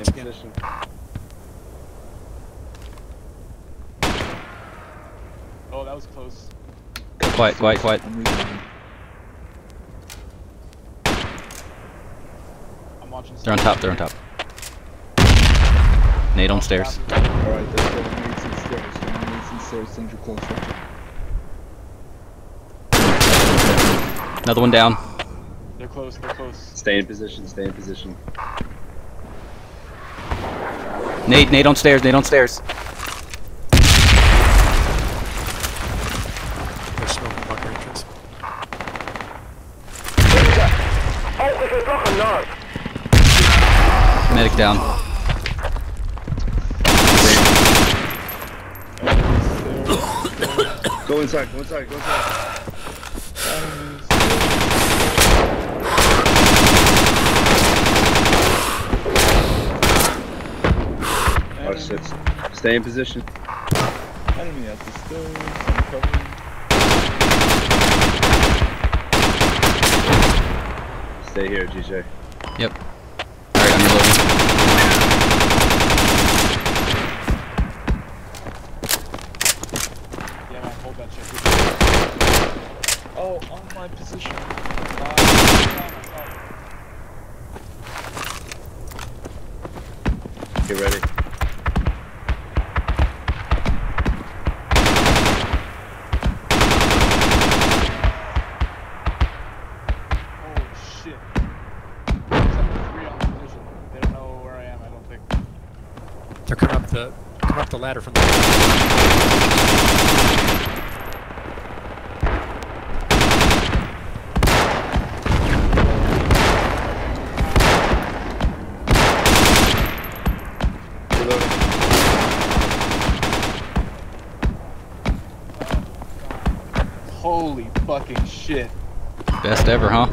Position. Oh, that was close. Quiet, quiet, quiet. I'm watching. They're on top, they're on top. Nade on stairs. Alright, there's someone needs some stairs. Someone needs some stairs, things are closer. Another one down. They're close, they're close. Stay in position, stay in position. Nade, Nade on stairs, Nade on stairs. There's smoke in bunker entrance. Medic down. Go inside, go inside, go inside. Oh shit, stay in position. Enemy at the stairs, I'm covering. Stay here, GJ. Yep. Alright, I'm reloading. Yeah, man, hold that shit. Oh, on my position. Get ready. They're coming up the ladder from the Holy fucking shit. Best ever, huh?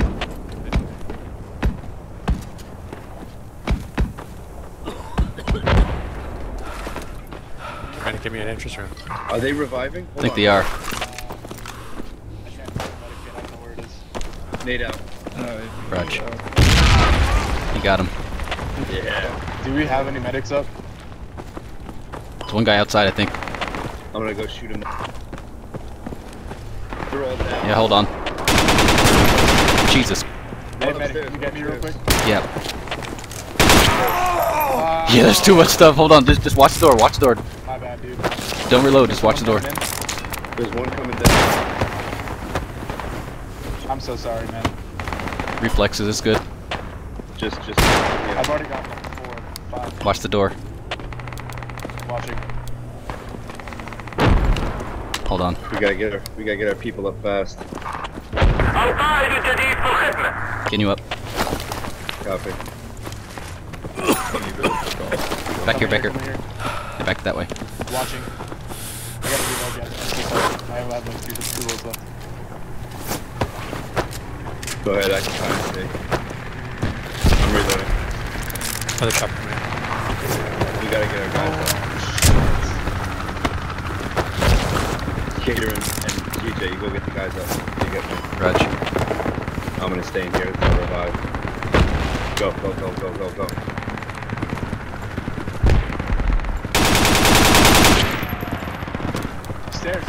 Trying to give me an entrance room. Are they reviving? Hold I think on. They are. I can't find the medic. I don't know where it is. Nade out. Roger. You got him. Yeah. Do we have any medics up? There's one guy outside, I think. I'm gonna go shoot him. They're all down. Yeah, hold on. Jesus. Hey, medic, you get me real quick? Yeah. Yeah, there's too much stuff. Hold on. Just watch the door. Watch the door. My bad, dude. Don't reload. Just watch the door. There's one coming down. I'm so sorry, man. Reflexes is good. Just. Yeah. I've already got like 4 or 5. Watch the door. Watching. Hold on. We gotta get our people up fast. Getting you up. Copy. Back here. Get back that way. Watching. I gotta reload again. I have like 2 reloads left. Go ahead, I can try and stay. I'm reloading. Another chopper, man. We gotta get our guys up. Cater and GJ, you go get the guys up. You get them. Roger. I'm gonna stay in here until revive. Go. Stairs.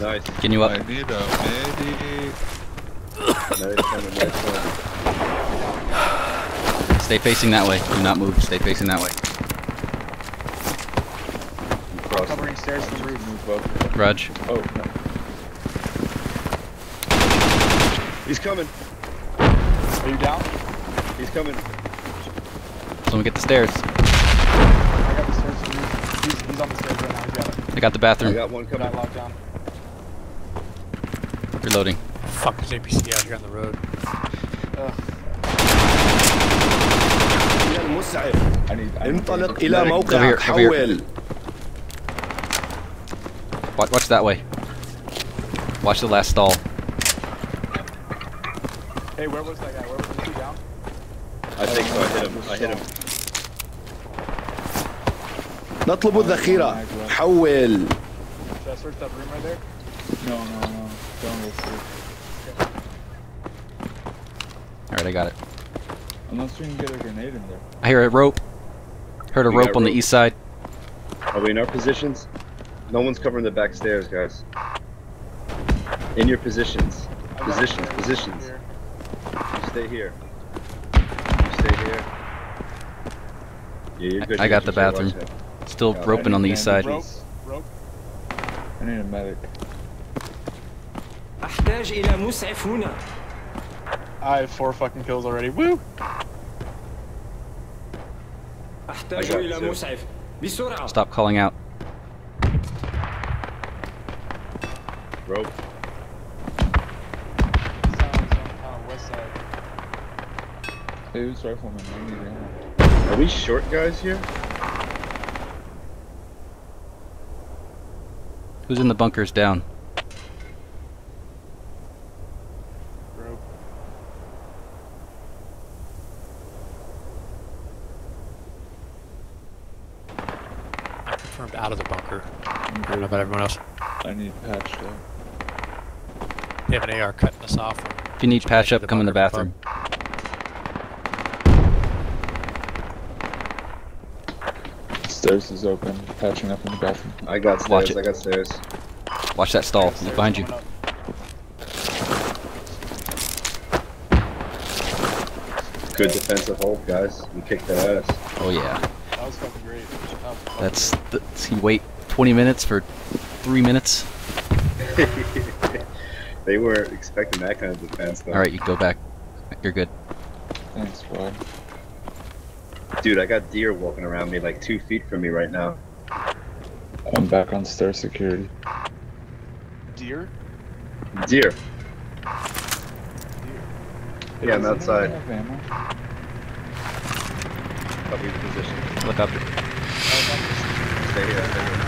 Nice. Can you up? I need a medic. Stay facing that way. Do not move. Stay facing that way. I'm covering stairs from the roof. Move up. Rudge. Oh. No. He's coming. Are you down? He's coming. Someone get the stairs. I got the stairs from the roof. He's on the stairs right now. He's got it. I got the bathroom. I got one coming. Locked down. Reloading. Fuck, there's APC out here on the road. Over here. Watch that way. Watch the last stall. Hey, where was that guy? Where was he down? I think so. I hit him. نطلب الذخيرة حول. Should I search that room right there? No. Don't go through. Okay. Alright, I got it. Unless we can get a grenade in there. I hear a rope. Heard a rope on the east side. Are we in our positions? No one's covering the back stairs, guys. In your positions. Positions, positions. You stay here. You stay here. Yeah, you're good. I got the bathroom. Still roping on the east side. Rope. I need a medic. I have 4 fucking kills already. Woo! Stop calling out. Rope. Who's rifleman? Are we short guys here? Who's in the bunkers down? Rope. I confirmed out of the bunker. I don't know about everyone else. I need patch though. They have an AR cutting us off. If you need patch up, come in the bathroom. Stairs is open. Patching up in the bathroom. I got stairs. Watch it. I got stairs. Watch that stall. Look behind you. Good defensive hold, guys. We kicked that ass. Oh yeah. That was fucking great. That's. You wait 20 minutes for 3 minutes. They were expecting that kind of defense though. Alright, you go back. You're good. Thanks, boy. Dude, I got deer walking around me like 2 feet from me right now. I'm back on stair security. Deer? Deer. Yeah, I'm outside. Copy the position. Look up. Stay here, stay here.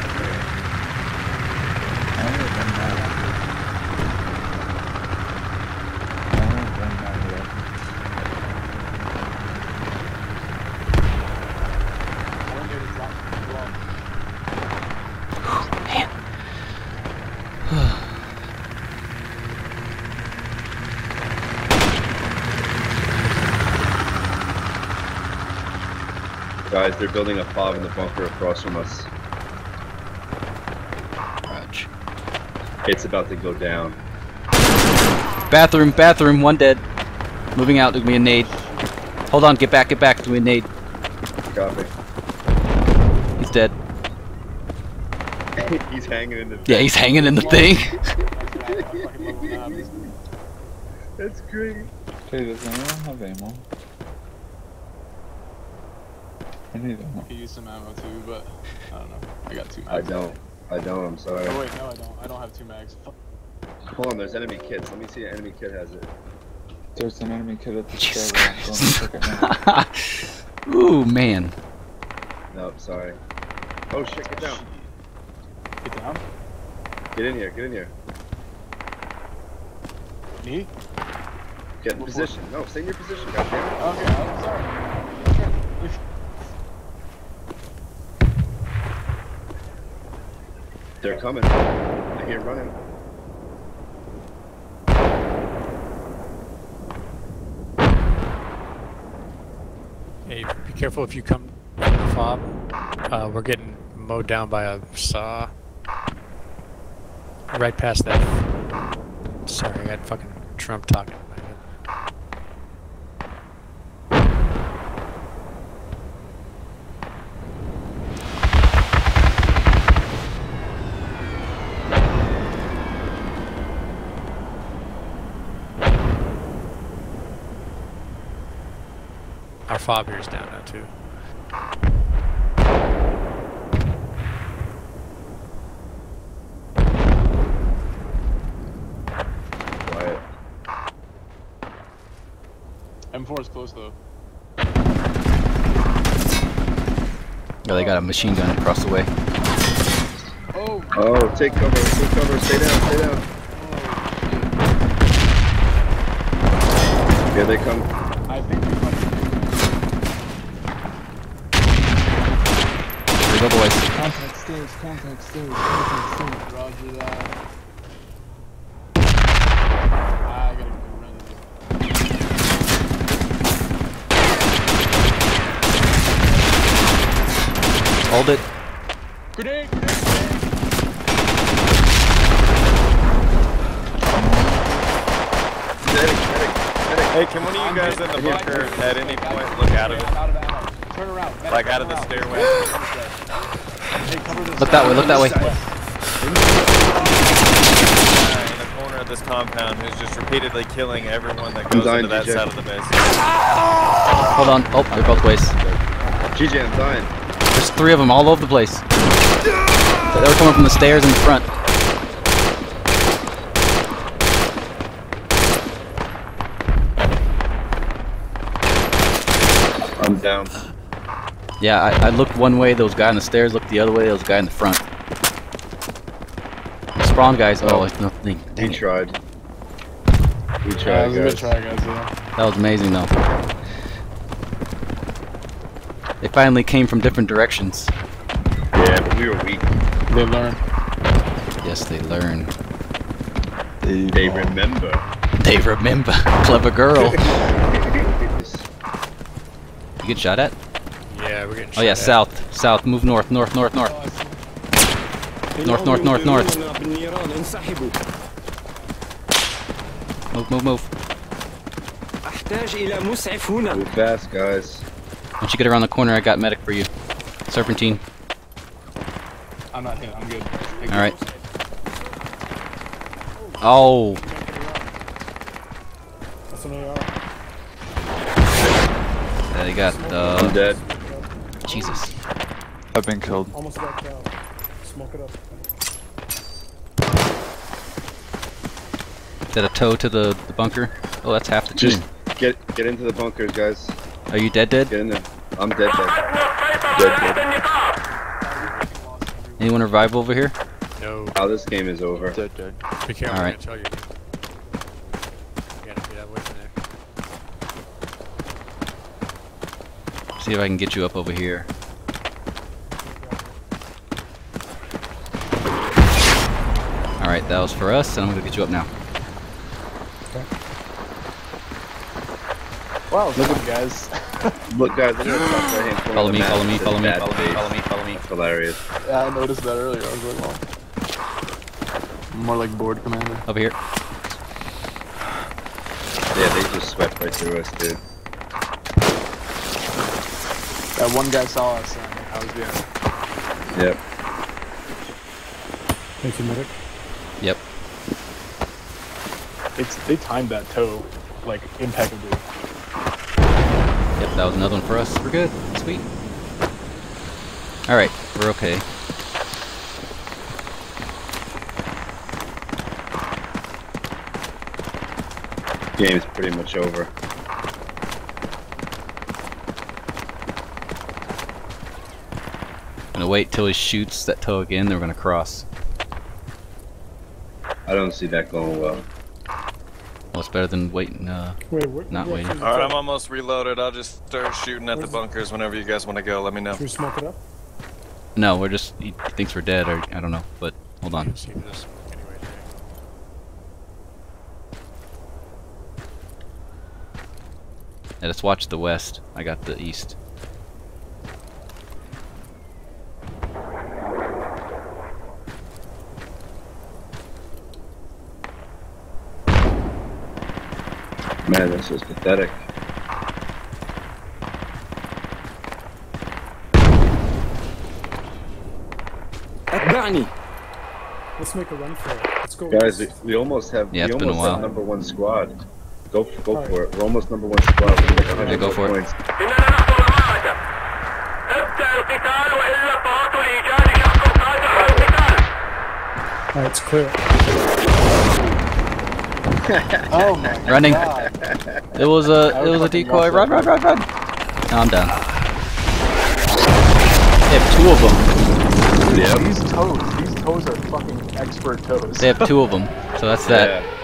Guys, they're building a fob in the bunker across from us. Watch. It's about to go down. Bathroom, bathroom, one dead. Moving out, give me a nade. Hold on, get back, give me a nade. Copy. He's dead. He's hanging in the thing. Yeah, he's hanging in the thing. That's great. Hey, does anyone have ammo? I need ammo. I could use some ammo too, but I don't know. I got 2 mags. I don't, I'm sorry. Oh wait, no I don't. I don't have 2 mags. Hold on, there's enemy kits. Let me see if enemy kit has it. There's an enemy kit at the stairs. Ooh, man. Nope, sorry. Oh shit, get down. Get down? Get in here, get in here. Me? Get in position. No, stay in your position, goddammit. Okay, I'm sorry. They're coming. I hear running. Hey, be careful if you come in the fob. We're getting mowed down by a saw. Right past that. Sorry, I got fucking Trump talking in my head. Our fob here is down now too. Quiet. M4 is close though. Oh, they got a machine gun across the way. Oh! Oh, take cover, take cover, stay down, stay down. Oh, shit. Here they come. I think we might. Contact stairs, contact stairs, contact stairs. Roger that. I gotta run. Hold it. Grenade, grenade, grenade. Hey, can one of you guys in the bunker at any point look out of it? Turn around. Like out of the stairway. Look that way, look that way. In the corner of this compound who's just repeatedly killing everyone that goes into that side of the base. Hold on. Oh, they're both ways. GJ, I'm dying. There's three of them all over the place. They were coming from the stairs in the front. I'm down. Yeah, I looked one way, there was a guy on the stairs, looked the other way, there was a guy in the front. Spawn guys, oh, it's nothing. He tried. We tried, yeah, guys. Try, guys, yeah. That was amazing, though. They finally came from different directions. Yeah, but we were weak. They learn. Yes, they learn. They remember. They remember. Clever girl. You get shot at? Yeah, we're getting shot at. Oh yeah, south. South. Move north, north, north, north. North, north, north, north. Move, move, move. Move fast, guys. Once you get around the corner, I got medic for you. Serpentine. I'm not hit, I'm good. Alright. Oh. That's an AR. Yeah, they got the... I'm dead. Jesus. I've been killed. Almost backed out. Smoke it up. Is that a toe to the bunker? Oh, that's half the team. Just get into the bunkers, guys. Are you dead? Get in there. I'm dead. Anyone revive over here? No. Oh, this game is over. Dead. Be careful. All right. Tell you. You gotta get away from there. See if I can get you up over here. All right, that was for us, and I'm gonna get you up now. Wow, look at guys. Look guys, look at the top right-hand corner. Follow me, follow me, follow me, follow me, follow me, follow me. That's hilarious. Yeah, I noticed that earlier. I was like, wow. More like board commander. Over here. Yeah, they just swept right through us, dude. That one guy saw us, and I was the other. Yep. Thank you, medic. Yep. They timed that toe, like, impeccably. Yep, that was another one for us. We're good. Sweet. Alright, we're okay. Game's pretty much over. I'm gonna wait till he shoots that toe again, then we're gonna cross. I don't see that going well. Well, it's better than waiting, not waiting. Alright, I'm almost reloaded. I'll just start shooting at the bunkers whenever you guys want to go. Let me know. Should we smoke it up? No, we're just... He thinks we're dead, or I don't know, but hold on. Yeah, let's watch the west. I got the east. Man, this is pathetic. Let's make a run for it. Let's go. Guys, we almost have, yeah, we almost have number one squad. Go for it. We're almost number one squad. Okay, go for it. Alright, it's clear. Oh my God. Running. It was a decoy. Run. No, I'm done. They have two of them. These toes are fucking expert toes. They have two of them. So that's that. Yeah.